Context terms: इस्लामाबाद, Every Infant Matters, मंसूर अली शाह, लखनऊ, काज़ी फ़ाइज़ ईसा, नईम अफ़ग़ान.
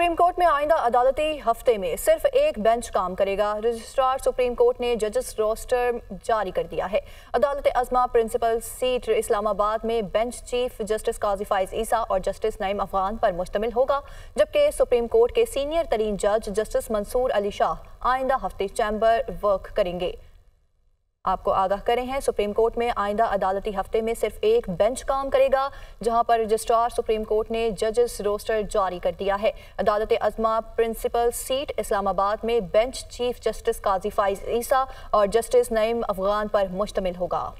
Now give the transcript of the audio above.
Supreme court में आइंदा अदालती हफ्ते में सिर्फ एक बेंच काम करेगा। रजिस्ट्रार सुप्रीम कोर्ट ने जजेस रोस्टर जारी कर दिया है। अदालत अज़मा प्रिंसिपल सीट इस्लामाबाद में bench chief justice काज़ी फ़ाइज़ ईसा और जस्टिस नईम अफ़ग़ान पर मुश्तमिल होगा, जबकि सुप्रीम कोर्ट के सीनियर तरीन जज जस्टिस मंसूर अली शाह आइंदा हफ्ते चैम्बर वर्क करेंगे। आपको आगाह करें हैं, सुप्रीम कोर्ट में आइंदा अदालती हफ्ते में सिर्फ एक बेंच काम करेगा, जहां पर रजिस्ट्रार सुप्रीम कोर्ट ने जजेस रोस्टर जारी कर दिया है। अदालत अज़मा प्रिंसिपल सीट इस्लामाबाद में bench chief justice काज़ी फ़ाइज़ ईसा और जस्टिस नईम अफ़ग़ान पर मुश्तमिल होगा।